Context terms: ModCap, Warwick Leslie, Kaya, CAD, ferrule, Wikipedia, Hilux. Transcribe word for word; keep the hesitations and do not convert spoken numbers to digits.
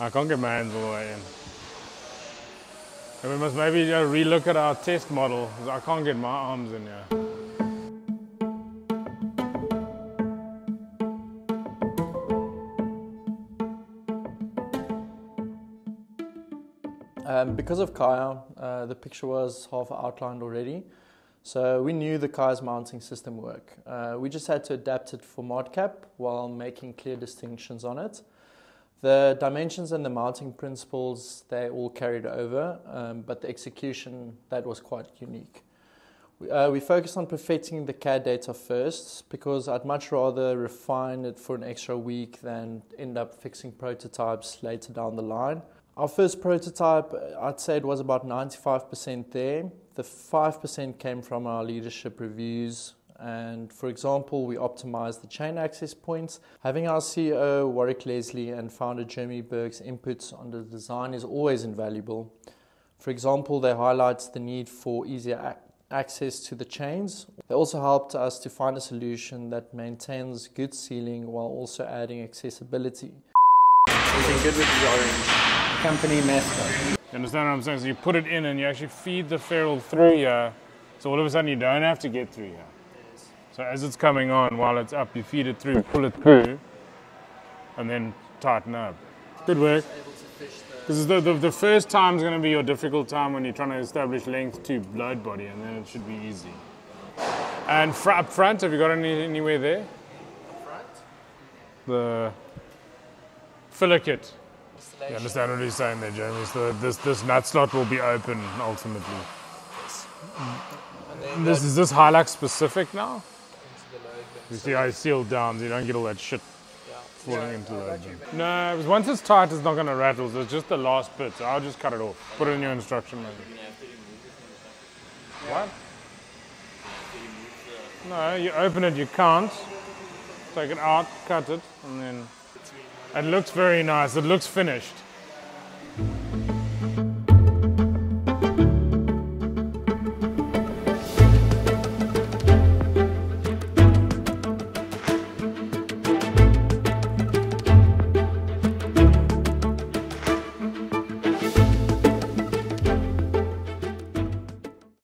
I can't get my hands all the way in. And we must maybe relook at our test model, because I can't get my arms in here. Um, because of Kaya, uh, the picture was half outlined already. So we knew the Kaya's mounting system work. Uh, we just had to adapt it for ModCap while making clear distinctions on it. The dimensions and the mounting principles, they all carried over, um, but the execution, that was quite unique. We, uh, we focused on perfecting the C A D data first, because I'd much rather refine it for an extra week than end up fixing prototypes later down the line. Our first prototype, I'd say it was about ninety-five percent there. The five percent came from our leadership reviews. And for example, we optimized the chain access points. Having our C E O, Warwick Leslie, and founder Jeremy Berg's inputs on the design is always invaluable. For example, they highlight the need for easier ac access to the chains. They also helped us to find a solution that maintains good sealing while also adding accessibility. Looking good with the orange. Company mascot. You understand what I'm saying? So you put it in and you actually feed the ferrule through here, so all of a sudden you don't have to get through here. So as it's coming on, while it's up, you feed it through, pull it through, and then tighten up. Good work. Because the, the, the first time is going to be your difficult time when you're trying to establish length to load body, and then it should be easy. And fr up front, have you got any anywhere there? The filler kit. You understand what he's saying there, Jamie? So this, this nut slot will be open, ultimately. This, is this Hilux specific now? You see how it's sealed down, so you don't get all that shit yeah. falling yeah, into no, the... No, because once it's tight, it's not going to rattle, so it's just the last bit, so I'll just cut it off. Put it in your instruction manual. Yeah. What? No, you open it, you can't. Take it out, cut it, and then... It looks very nice, it looks finished.